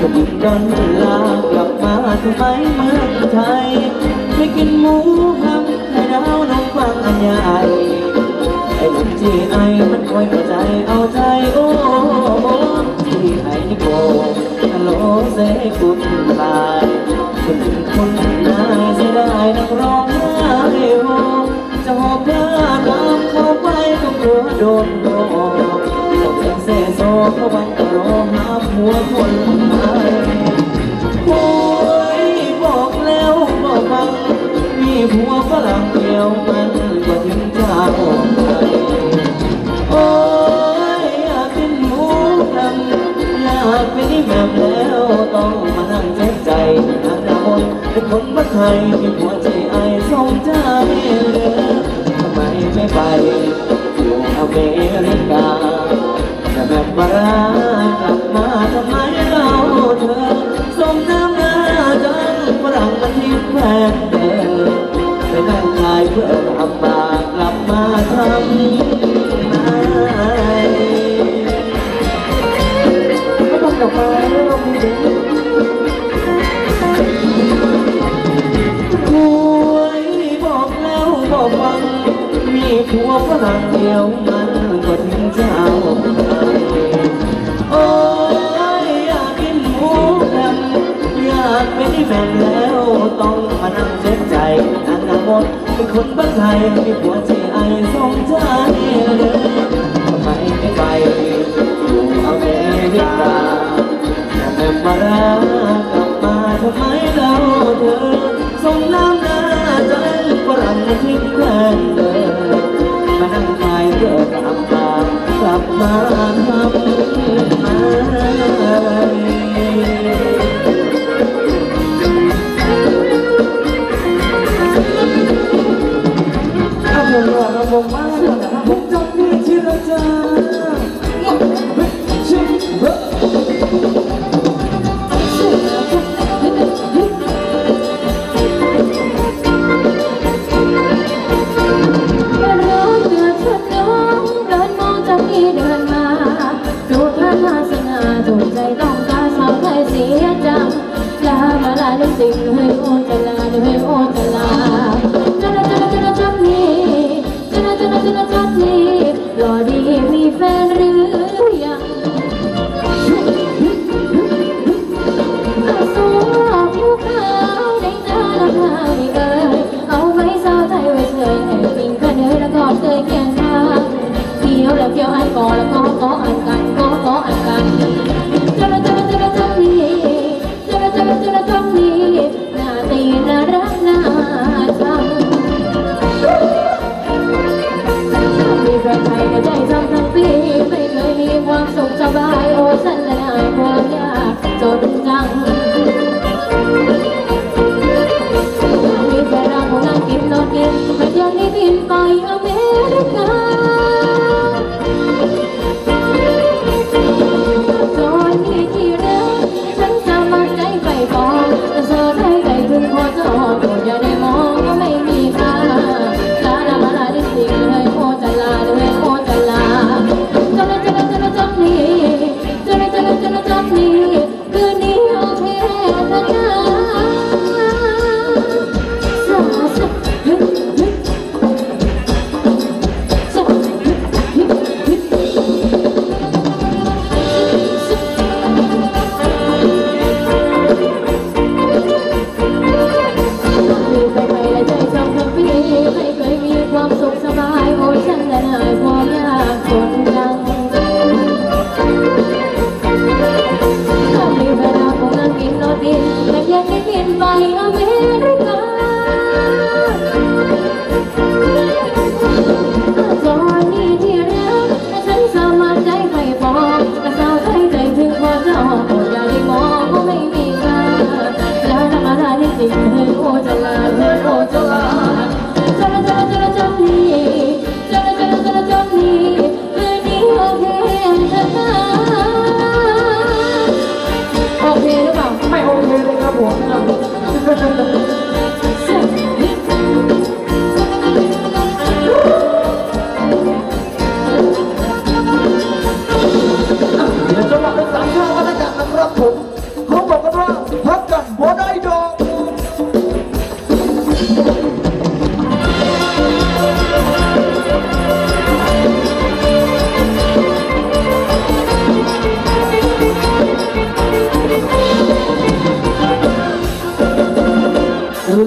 ก็ดิ้นรนจนลากลับมาทำไมเมืองไทยไม่กินหมูหัมไข่ดาวน้ำฟังอันใหญ่ไอ้หนุ่มจีไอมันคอยเอาใจเอาใจโอ้โหที่ไอ้นิโก้ฮัลโหลเซกุนบายคนคนนายเสียดายนักร้องหน้าเอวจะหอบผ้าตามเข้าไปก็กลัวโดนหลอกตกเป็นเสโซเข้าไปก็ร้องหาผัวคนใหม่โอ้ยบอกแล้วบอกฟังมีผัวฝรั่งเดียวมันกว่าถึงจะออกไปโอ้ยอยากเป็นหมูดำอยากเป็นแมวแล้วต้องมานั่งเจ็บใจนักดำเป็นคนบ้านไทยเป็นหัวใจไอ้ทรงใจทำไมไม่ไปอยู่อเมริกาแต่แบบบารากลับมาทำไมเราเธอส่งน้ำหน้าจันฝรั่งมันทิ้งแฟนเธอไปนั่งทายเพื่อทำบาปกลับมาทำไมไม่ต้องกลับมาไม่ต้องมีเด็กมีผัวฝรั่งเดียวมันก็ทิ้งเจ้าโอ้ยอยากกินหมูดำอยากเป็นแฟนแล้วต้องมานั่งเจ็บใจนั่งหน้ามดเป็นคนบ้านไทยมีผัวใจไอ้สงสารเดินทำไมไม่ไปอยู่อเมริกาแต่แม่มารักกลับมาทำไมเราเธอส่งน้ำหน้าจันฝรั่งไม่ทิ้งแฟนเดินมานั่งไทยเพื่อทำบาปกลับมาทำไมเดินมองจากที่เดินมาดูท่าทางสง่าถูกใจต้องการ ผมเขาบอกกันว่าพักกันบ่ได้ดอกล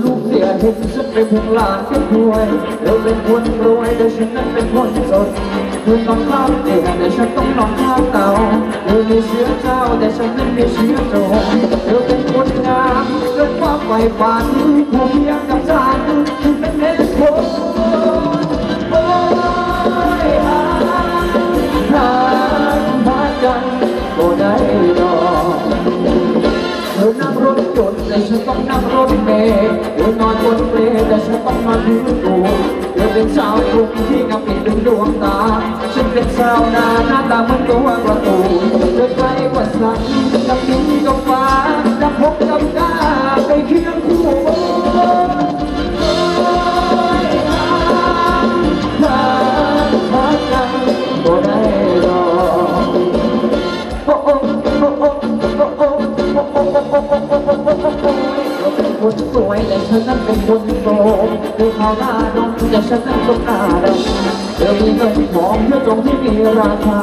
ูกเสียเห็นฉันเป็นพวงลาเก็บรวยเราเป็นคนรวยแต่ฉันนั้นเป็นคนจนเธอต้องข้ามเตียงแต่ฉันต้องนอนข้ามเตาเธอมีเชื้อเจ้าแต่ฉันนั้นมีเชื้อโจรเธอเป็นคนงามด้วยความใฝ่ฝันผู้เพียงกับฉันถึงเป็นเด็กคนโอ้ยอาทานมากันก็ได้ดอกเธอนั่งรถยนต์แต่ฉันต้องนั่งรถเมล์เธอนอนบนเปลแต่ฉันต้องนอนพื้นปูเธอเป็นสาวกรุงที่งามเปลี่ยนดึงดวงตาฉันเป็นสาวนาหน้าตาเหมือนตัวประตูเธอไกลกว่าสักกับดินกับฟ้ากับพบกับตาไปเคียงคู่โอ้ยรักกันก็ได้รอโอ้โอ้โอ้โอ้โอ้โอ้โอ้โอ้โอ้คนสวยแต่ฉันนั้นเป็นคนโง่เธอขาวหน้าดำแต่ฉันนั้นก็หน้าดำเธอมีเงินหอมเธอตรงที่มีราคา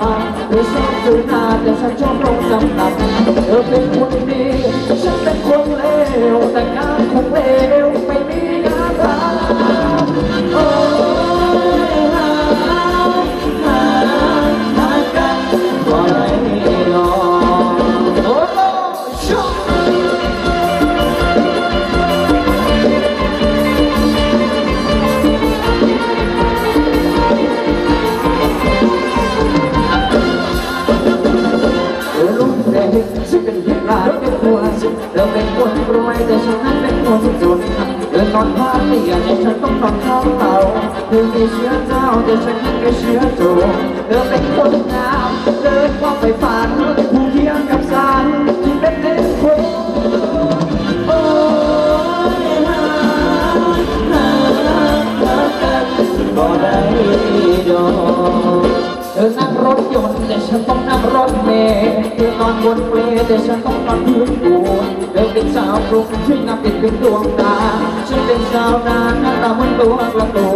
เธอชอบซื้อหน้าแต่ฉันชอบลงจำนำเธอเป็นคนดีฉันเป็นคนเลวแต่งานคงเลวไม่มีงานทำโอ้ยหากันก็ได้หรอกฉันเป็นเด็กร้านเป็นคนเธอเป็นคนรวยแต่ฉันนั้นเป็นคนจนเธอนอนผ้าเตียงแต่ฉันต้องนอนข้าวเตาเธอมีเชื้อเจ้าแต่ฉันนั้นมีเชื้อโจรเธอเป็นคนงามเดินความไปฝันผู้เคียงกับฉันที่เป็นเด็กคนโอ้ยรักกันก็ได้ดอกเธอนั่งรถยนต์แต่ฉันต้องนั่งรถเมล์เธอนอนบนเปลแต่ฉันต้องนอนพื้นปูนเธอเป็นสาวกรุงที่งามติดเป็นดวงตาฉันเป็นสาวนาหน้าตาเหมือนตัวประตู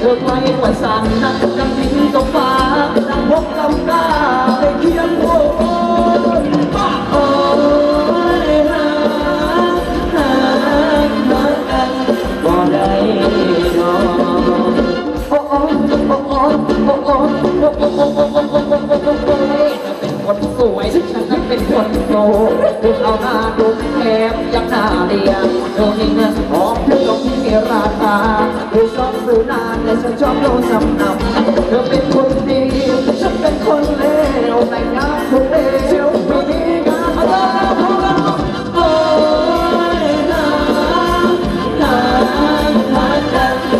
เธอไกลกว่าสันนั่งกับดินกับฟ้านั่งพบกับตาไปเคียงคู่โอ้ยรักกันก็ได้ดอกโอ้โอ้โอ้โอ้โอ้โอ้เป็นคนสวยฉันนั้นเป็นคนโง่เธอเอาหน้าดูแคบยังหน้าเดียดเธอมีเงินหอมเธอต้องมีราคาเธอชอบซื้อนานแต่ฉันชอบโดนจำนำเธอเป็นคนดีฉันเป็นคนเลวแต่งงานคนเลวไม่มีงานอะไรโอ้ยรักกันก็ได้ด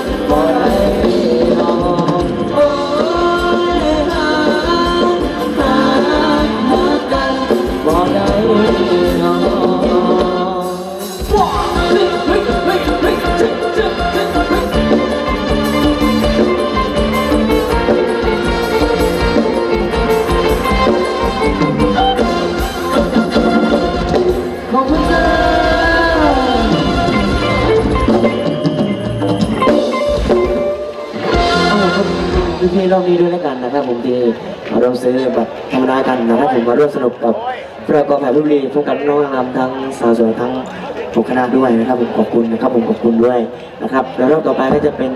อกพี่รอบนี้ด้วยแล้วกันนะครับผมที่เราซื้อบัตรธรรมดากันนะครับผมมาร่วมสนุกกับพระกองถ่ายรูปรีพวกกันน้องนำทั้งสาวสวยทั้งหกคณะด้วยนะครับผมขอบคุณนะครับผมขอบคุณด้วยนะครับแล้วรอบต่อไปก็จะเป็น